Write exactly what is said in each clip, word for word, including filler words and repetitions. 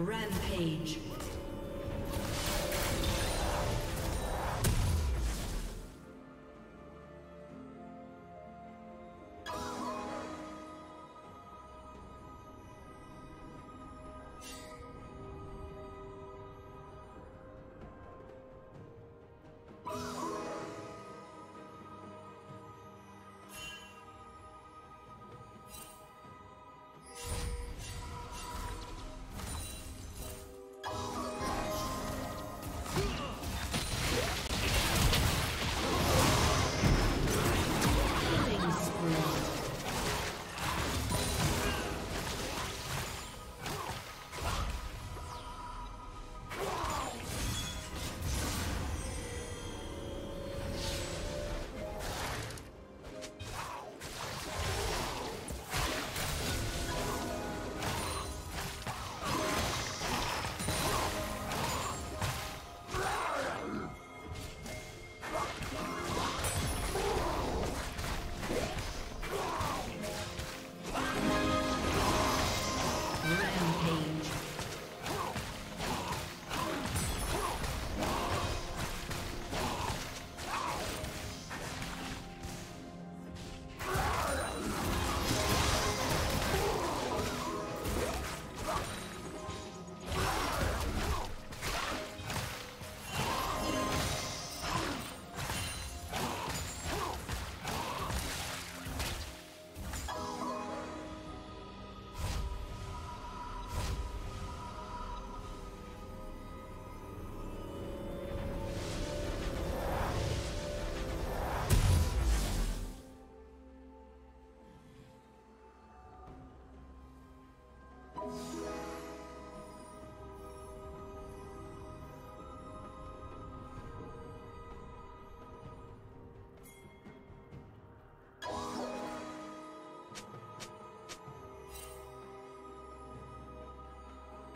Rampage.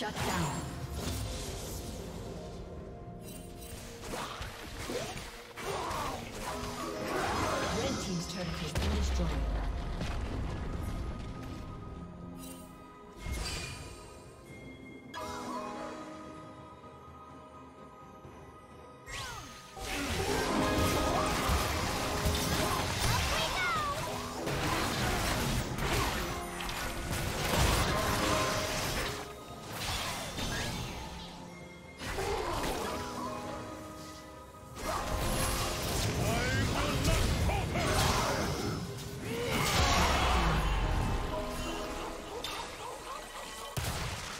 Shut down. Blue team's turret has been destroyed.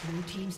Blue team's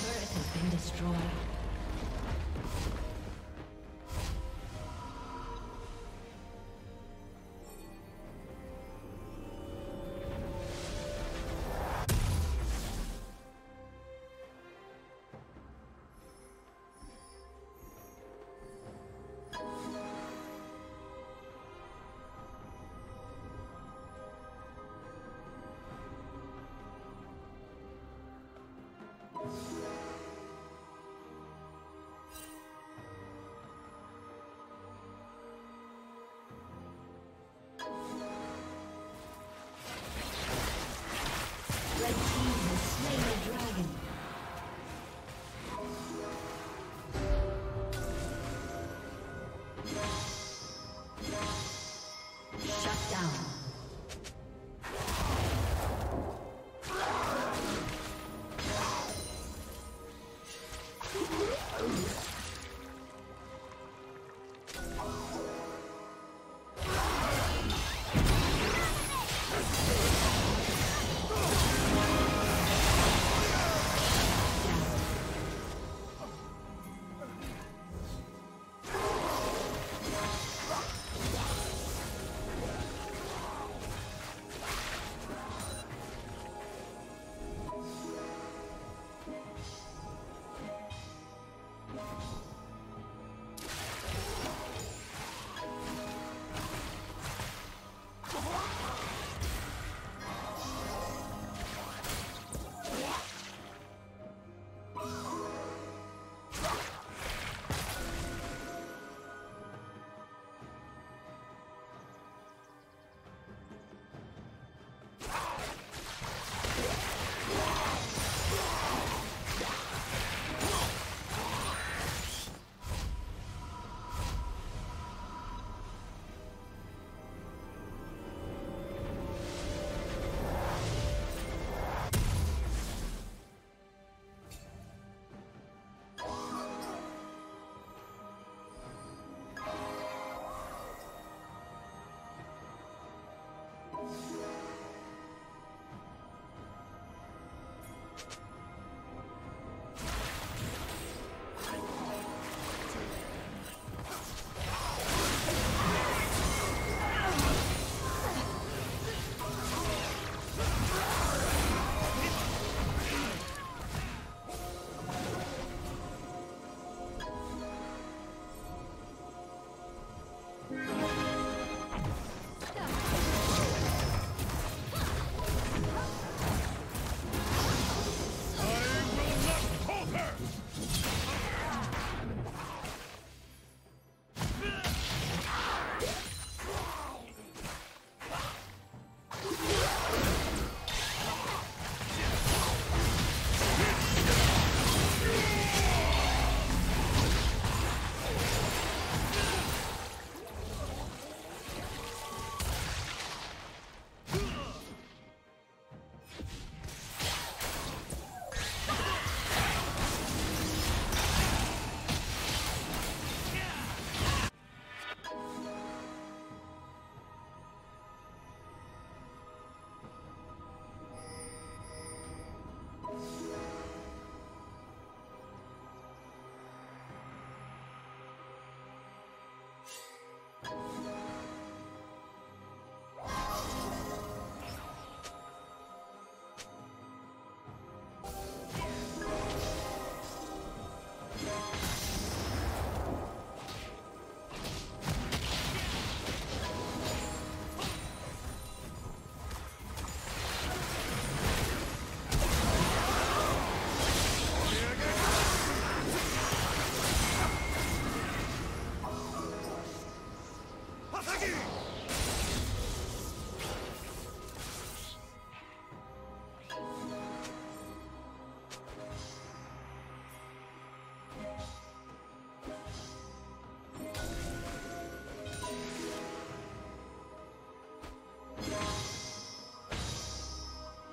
turret has been destroyed. This turret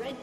Red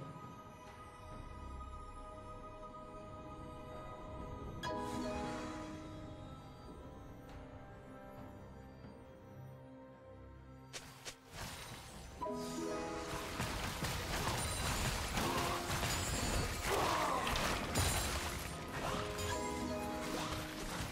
been destroyed.